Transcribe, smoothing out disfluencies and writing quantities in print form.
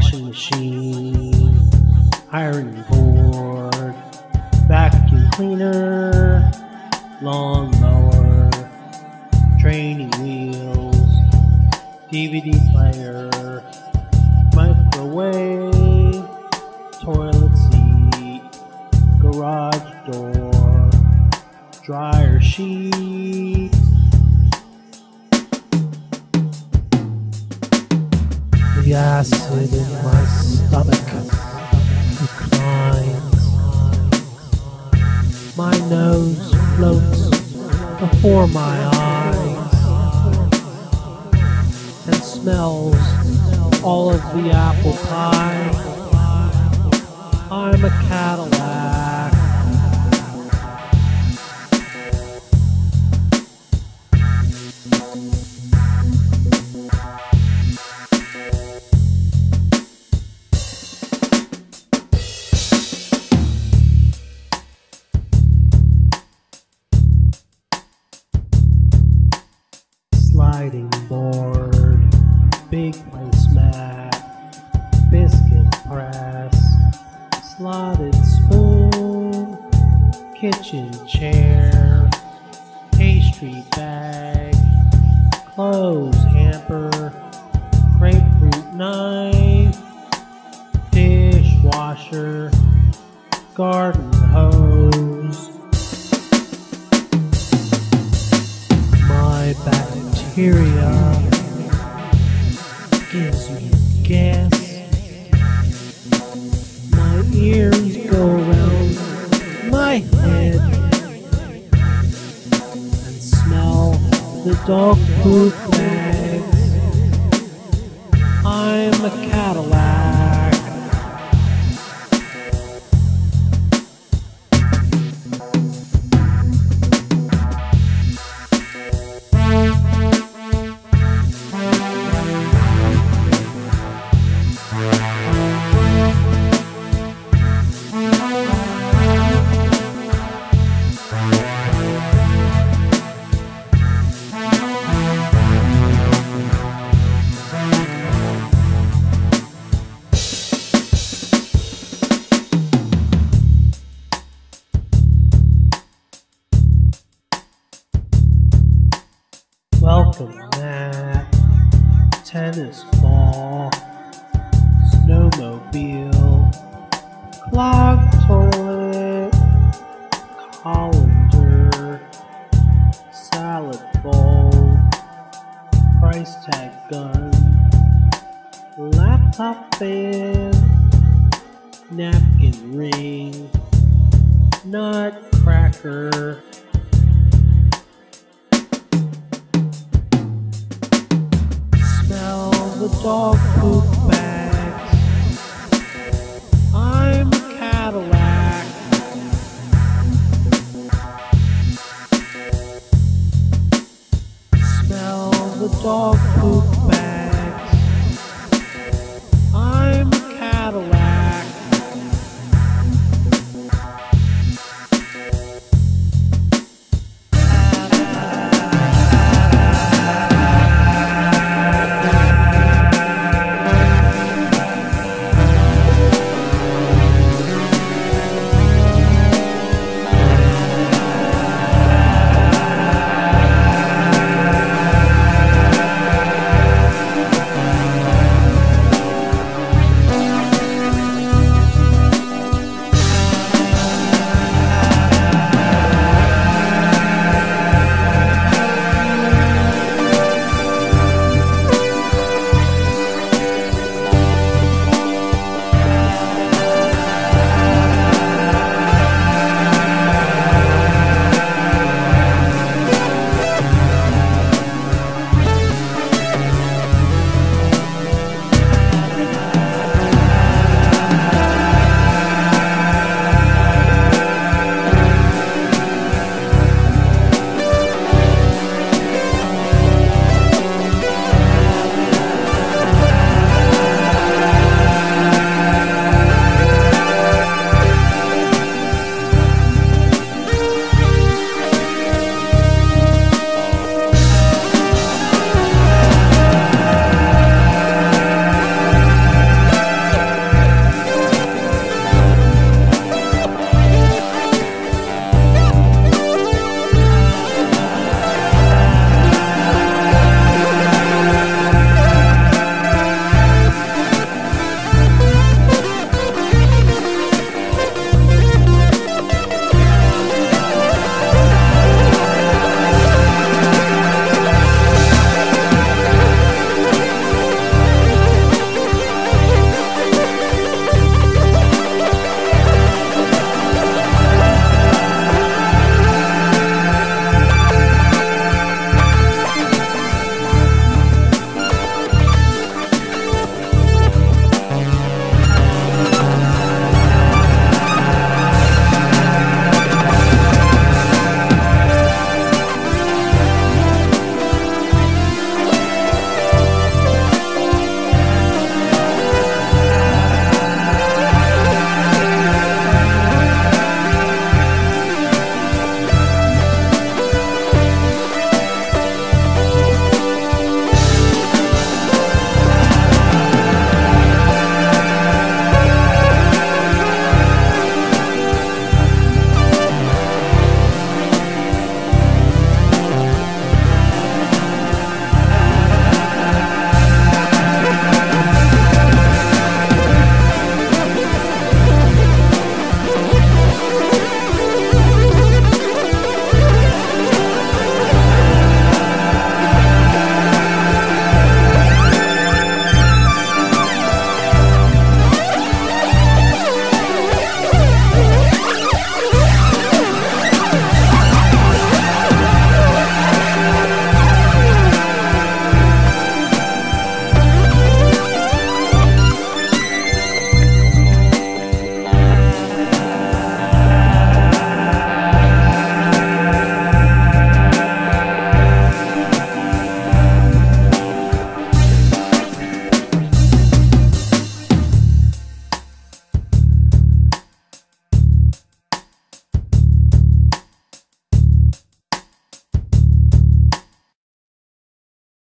washing machine, iron board, vacuum cleaner, lawnmower, training wheels, DVD player, microwave, toilet seat, garage door, dryer sheet. The acid in my stomach declines. My nose floats before my eyes and smells all of the apple pie. I'm a Cadillac. Sliding board, big placemat, biscuit press, slotted spoon, kitchen chair, pastry bag, clothes hamper, grapefruit knife, dishwasher, garden hose. My back bacteria gives me gas. My ears go around my head and smell the dog food bags. I'm a Cadillac. Welcome mat, tennis ball, snowmobile, clogged toilet, colander, salad bowl, price tag gun, laptop fan, napkin ring, nutcracker. The dog poop bags. I'm a Cadillac. Smell the dog poop bags.